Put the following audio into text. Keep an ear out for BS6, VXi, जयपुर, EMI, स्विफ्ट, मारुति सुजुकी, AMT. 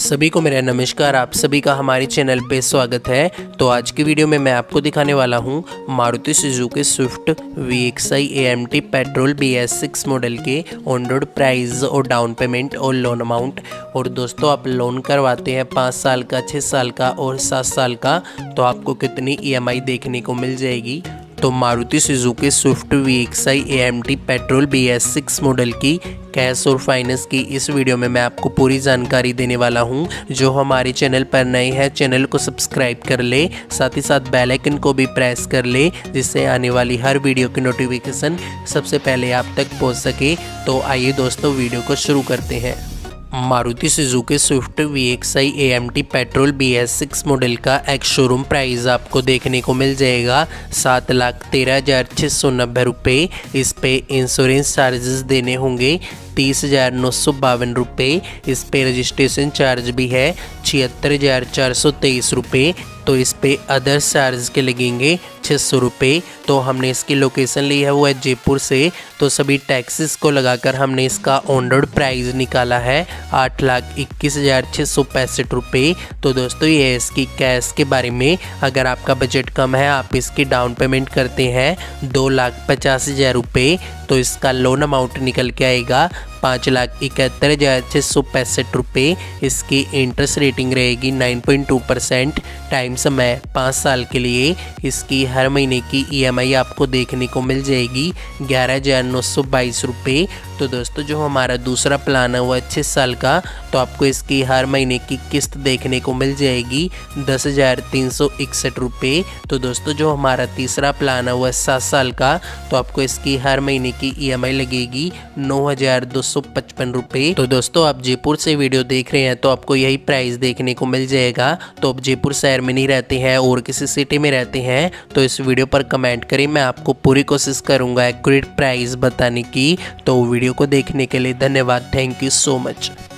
सभी को मेरा नमस्कार। आप सभी का हमारे चैनल पे स्वागत है। तो आज की वीडियो में मैं आपको दिखाने वाला हूँ मारुति सुजुकी स्विफ्ट VXi AMT petrol BS6 model के ऑन रोड प्राइस और डाउन पेमेंट और लोन अमाउंट। और दोस्तों, आप लोन करवाते हैं 5 साल का, 6 साल का और 7 साल का, तो आपको कितनी EMI देखने को मिल जाएगी। तो मारुति सुजुकी स्विफ्ट VXi AMT petrol BS6 model की कैश और फाइनेंस की इस वीडियो में मैं आपको पूरी जानकारी देने वाला हूं। जो हमारे चैनल पर नए हैं, चैनल को सब्सक्राइब कर ले, साथ ही साथ बेल आइकन को भी प्रेस कर ले, जिससे आने वाली हर वीडियो की नोटिफिकेशन सबसे पहले आप तक पहुँच सके। तो आइए दोस्तों, वीडियो को शुरू करते हैं। मारुति सुजुकी स्विफ्ट VXi AMT petrol BS6 model का एक्स शोरूम प्राइस आपको देखने को मिल जाएगा 7,13,690 रुपये। इस पे इंश्योरेंस चार्जेस देने होंगे 30,952 रुपये। इस पे रजिस्ट्रेशन चार्ज भी है 76,423 रुपये। तो इस पे अदर्स चार्ज के लगेंगे 600 रुपये। तो हमने इसकी लोकेशन ली है वो है जयपुर से। तो सभी टैक्सेस को लगाकर हमने इसका ऑन रोड प्राइस निकाला है 8,21,665 रुपये। तो दोस्तों, ये इसकी कैश के बारे में। अगर आपका बजट कम है, आप इसकी डाउन पेमेंट करते हैं 2,50,000 रुपये। तो इसका लोन अमाउंट निकल के आएगा 5,71,665 रुपये। इसकी इंटरेस्ट रेटिंग रहेगी 9.2%। टाइम समय 5 साल के लिए। इसकी हर महीने की EMI आपको देखने को मिल जाएगी 11,922 रुपये। तो दोस्तों, जो हमारा दूसरा प्लान है वह 6 साल का, तो आपको इसकी हर महीने की किस्त देखने को मिल जाएगी 10,361 रुपये। तो दोस्तों, जो हमारा तीसरा प्लान है वह 7 साल का, तो आपको इसकी हर महीने की EMI लगेगी 9,255 रुपये। तो दोस्तों, आप जयपुर से वीडियो देख रहे हैं तो आपको यही प्राइस देखने को मिल जाएगा। तो आप जयपुर शहर में नहीं रहते हैं और किसी सिटी में रहते हैं तो इस वीडियो पर कमेंट करें, मैं आपको पूरी कोशिश करूँगा एक्यूरेट प्राइस बताने की। तो वीडियो को देखने के लिए धन्यवाद। Thank you so much.